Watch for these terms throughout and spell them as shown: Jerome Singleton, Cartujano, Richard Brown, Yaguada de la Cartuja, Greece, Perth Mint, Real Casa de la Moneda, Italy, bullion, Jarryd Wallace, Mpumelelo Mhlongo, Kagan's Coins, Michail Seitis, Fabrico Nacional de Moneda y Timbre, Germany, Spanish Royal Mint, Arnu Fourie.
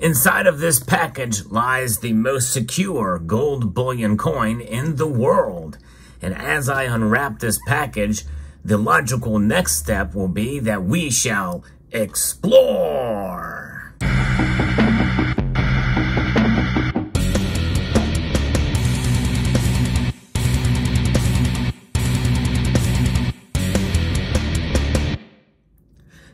Inside of this package lies the most secure gold bullion coin in the world. And as I unwrap this package, the logical next step will be that we shall explore.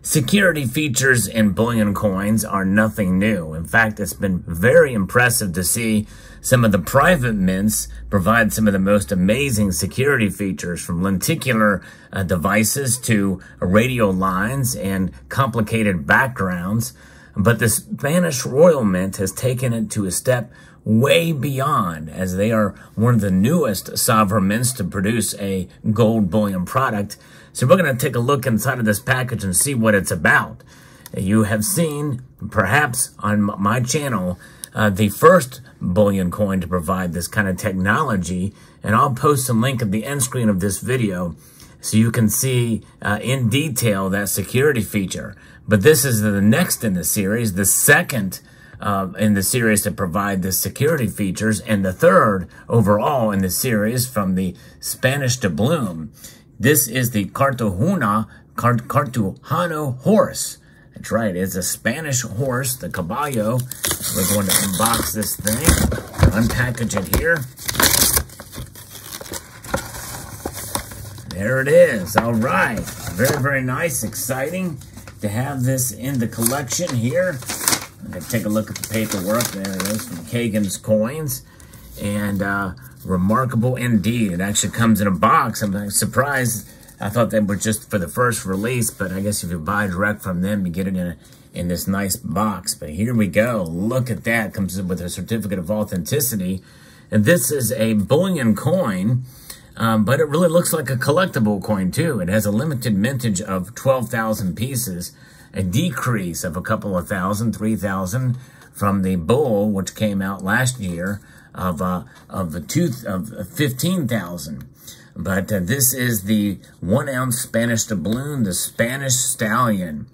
Security features in bullion coins are nothing new. In fact, it's been very impressive to see some of the private mints provide some of the most amazing security features, from lenticular devices to radio lines and complicated backgrounds. But the Spanish Royal Mint has taken it to a step way beyond, as they are one of the newest sovereign mints to produce a gold bullion product. So we're going to take a look inside of this package and see what it's about. You have seen, perhaps on my channel, the first bullion coin to provide this kind of technology. And I'll post a link at the end screen of this video so you can see in detail that security feature. But this is the next in the series, the second in the series to provide the security features, and the third overall in the series from the Spanish to Bloom. This is the Cartujano horse. That's right, it's a Spanish horse, the caballo. We're going to unbox this thing, unpackage it here. There it is, all right. Very, very nice, exciting to have this in the collection here. I'm going to take a look at the paperwork. There it is, from Kagan's Coins. And remarkable indeed. It actually comes in a box. I'm surprised. I thought they were just for the first release, but I guess if you buy direct from them, you get it in this nice box. But here we go. Look at that. It comes with a certificate of authenticity. And this is a bullion coin, but it really looks like a collectible coin too. It has a limited mintage of 12,000 pieces, a decrease of a couple of thousand, 3,000 from the bull, which came out last year, of 15,000. But this is the 1 ounce Spanish doubloon, the Spanish stallion.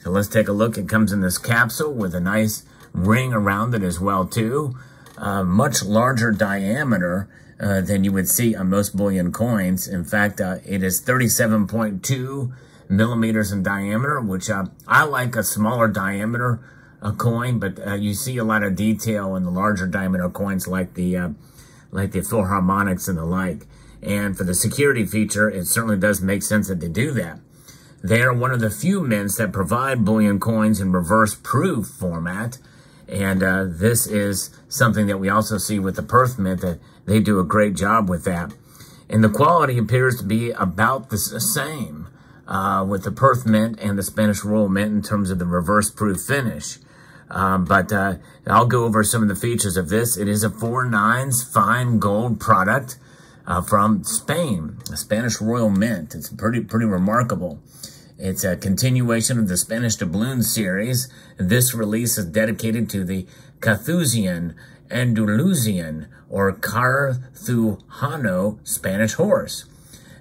So let's take a look. It comes in this capsule with a nice ring around it as well too. Much larger diameter than you would see on most bullion coins. In fact, it is 37.2 millimeters in diameter, which I like a smaller diameter coin, but you see a lot of detail in the larger diameter coins like the Philharmonics and the like. And for the security feature, it certainly does make sense that they do that. They are one of the few mints that provide bullion coins in reverse proof format. And this is something that we also see with the Perth Mint, that they do a great job with that. And the quality appears to be about the same with the Perth Mint and the Spanish Royal Mint in terms of the reverse proof finish. But I'll go over some of the features of this. It is a 4/9 fine gold product. From Spain, the Spanish Royal Mint. It's pretty remarkable. It's a continuation of the Spanish doubloon series. This release is dedicated to the Carthusian, Andalusian, or Cartujano Spanish horse.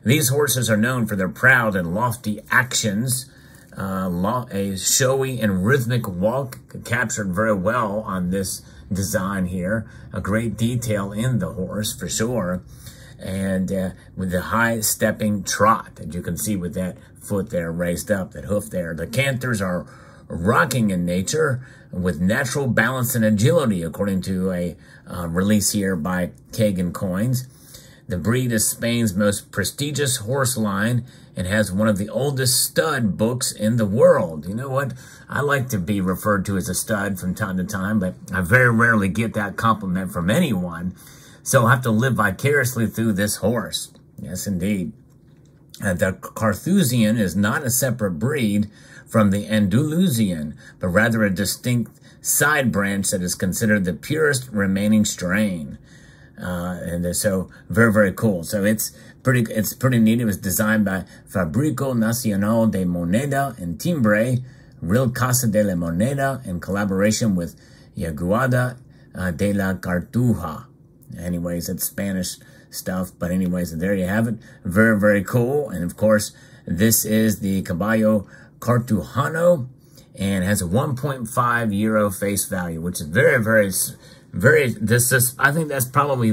These horses are known for their proud and lofty actions, a showy and rhythmic walk, captured very well on this design here. A great detail in the horse for sure. And with the high stepping trot that you can see with that foot there raised up, that hoof there. The canters are rocking in nature with natural balance and agility, according to a release here by Kagan Coins. The breed is Spain's most prestigious horse line and has one of the oldest stud books in the world. You know what? I like to be referred to as a stud from time to time, but I very rarely get that compliment from anyone. So I have to live vicariously through this horse. Yes, indeed. The Carthusian is not a separate breed from the Andalusian, but rather a distinct side branch that is considered the purest remaining strain. And so very, very cool. So it's pretty neat. It was designed by Fabrico Nacional de Moneda y Timbre, Real Casa de la Moneda, in collaboration with Yaguada de la Cartuja. Anyways, it's Spanish stuff, but anyways, there you have it. Very, very cool. And of course, this is the Caballo Cartujano, and has a 1.5 euro face value, which is very, very, very. I think that's probably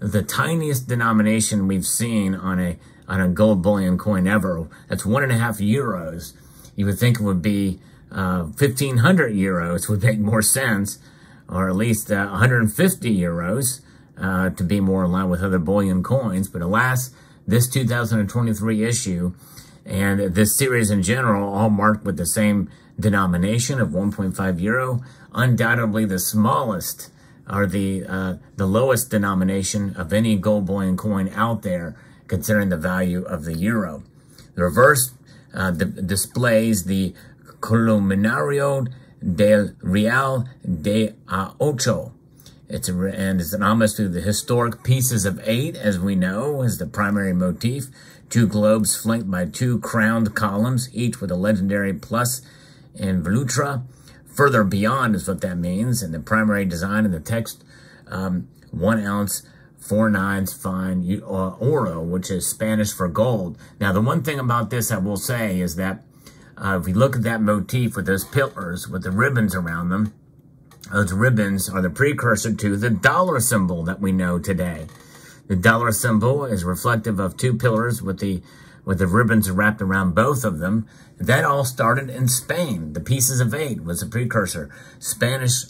the tiniest denomination we've seen on a gold bullion coin ever. That's 1.5 euros. You would think it would be 1,500 euros would make more sense, or at least 150 euros to be more in line with other bullion coins. But alas, this 2023 issue and this series in general, all marked with the same denomination of 1.5 euro, undoubtedly the smallest or the lowest denomination of any gold bullion coin out there, considering the value of the euro. The reverse displays the Colominario del Real de a Ocho. It's an homage to the historic pieces of eight, as we know, as the primary motif. Two globes flanked by two crowned columns, each with a legendary plus in volutra. Further beyond is what that means. And the primary design in the text, 1 ounce, 4 nines fine oro, which is Spanish for gold. Now, the one thing about this I will say is that if we look at that motif with those pillars with the ribbons around them, those ribbons are the precursor to the dollar symbol that we know today. The dollar symbol is reflective of two pillars with the ribbons wrapped around both of them. That all started in Spain. The pieces of eight was a precursor. Spanish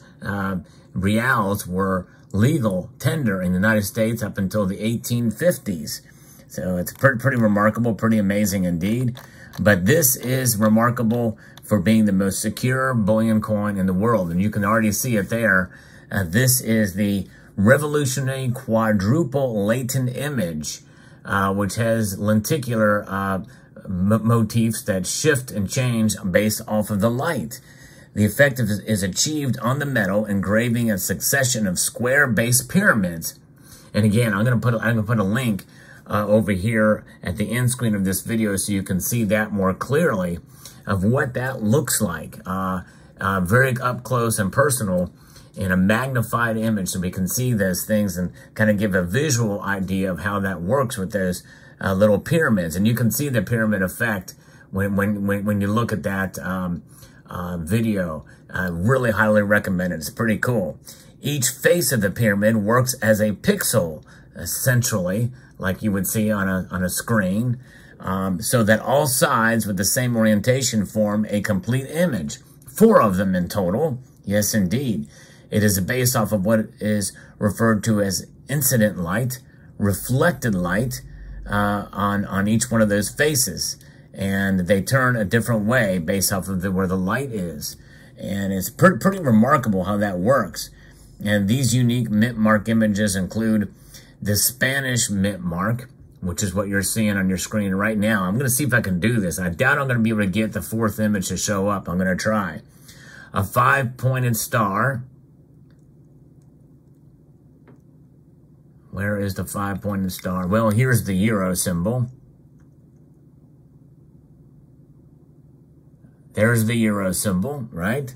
reals were legal tender in the United States up until the 1850s. So it's pretty remarkable, pretty amazing indeed. But this is remarkable for being the most secure bullion coin in the world. And you can already see it there. This is the revolutionary quadruple latent image, which has lenticular motifs that shift and change based off of the light. The effect is achieved on the metal, engraving a succession of square-based pyramids. And again, I'm going to put a link over here at the end screen of this video so you can see that more clearly of what that looks like, very up close and personal in a magnified image, so we can see those things and kind of give a visual idea of how that works with those little pyramids. And you can see the pyramid effect when you look at that video. I really highly recommend it. It's pretty cool. Each face of the pyramid works as a pixel, essentially, like you would see on a screen, so that all sides with the same orientation form a complete image. 4 of them in total. Yes, indeed. It is based off of what is referred to as incident light, reflected light on each one of those faces. And they turn a different way based off of where the light is. And it's pretty remarkable how that works. And these unique mint mark images include the Spanish mint mark, which is what you're seeing on your screen right now. I'm going to see if I can do this. I doubt I'm going to be able to get the 4th image to show up. I'm going to try. A 5-pointed star. Where is the 5-pointed star? Well, here's the euro symbol. There's the euro symbol, right?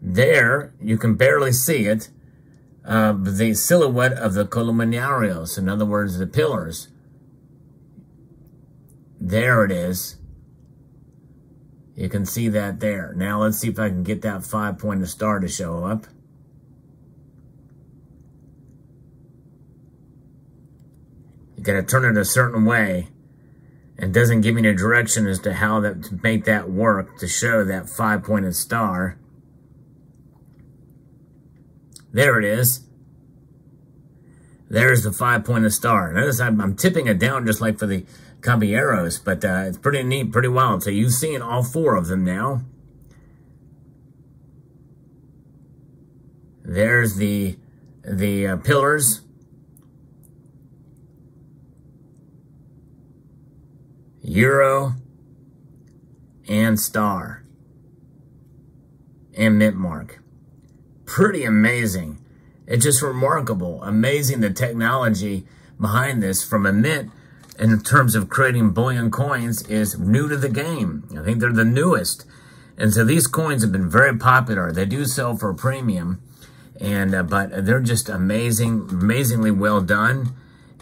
There, you can barely see it, the silhouette of the columinarios, in other words, the pillars. There it is. You can see that there. Now let's see if I can get that 5-pointed star to show up. You gotta turn it a certain way. It doesn't give me any direction as to how to make that work to show that 5-pointed star. There it is. There's the 5-pointed star. Notice I'm tipping it down just like for the Caballeros, but it's pretty neat, pretty wild. So you've seen all 4 of them now. There's the pillars. Euro and star and mint mark. Pretty amazing. It's just remarkable. Amazing the technology behind this from a mint in terms of creating bullion coins is new to the game. I think they're the newest. And so these coins have been very popular. They do sell for a premium, and but they're just amazingly well done.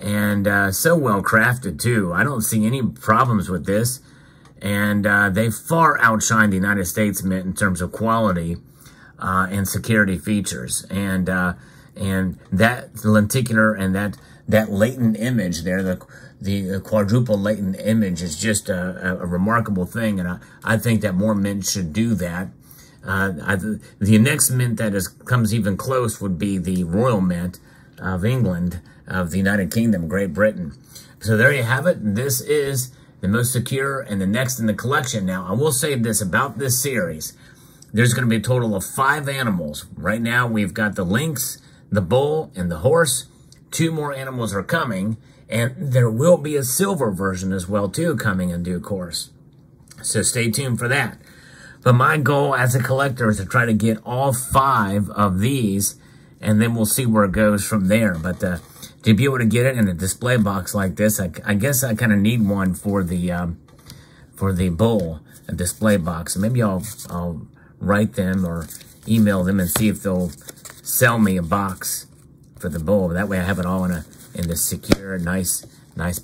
And so well crafted too. I don't see any problems with this. and they far outshine the United States Mint in terms of quality and security features. And that lenticular and that latent image there, the quadruple latent image, is just a remarkable thing, and I think that more mints should do that. The next mint that comes even close would be the Royal Mint of England, of the United Kingdom, Great Britain. So there you have it. This is the most secure and the next in the collection. Now, I will say this about this series. There's going to be a total of 5 animals. Right now, we've got the lynx, the bull, and the horse. 2 more animals are coming, and there will be a silver version as well, too, coming in due course. So stay tuned for that. But my goal as a collector is to try to get all 5 of these, and then we'll see where it goes from there. But to be able to get it in a display box like this, I guess I kind of need one for the bull, a display box. Maybe I'll write them or email them and see if they'll sell me a box for the bowl. That way I have it all in this secure, nice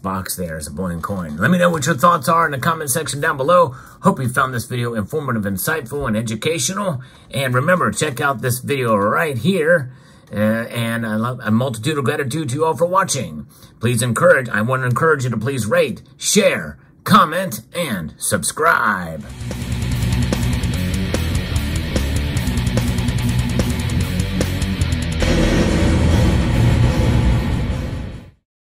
box there as a bowling coin. Let me know what your thoughts are in the comment section down below. Hope you found this video informative, insightful, and educational. And remember, check out this video right here. And I love a multitude of gratitude to you all for watching. Please I want to encourage you to please rate, share, comment, and subscribe.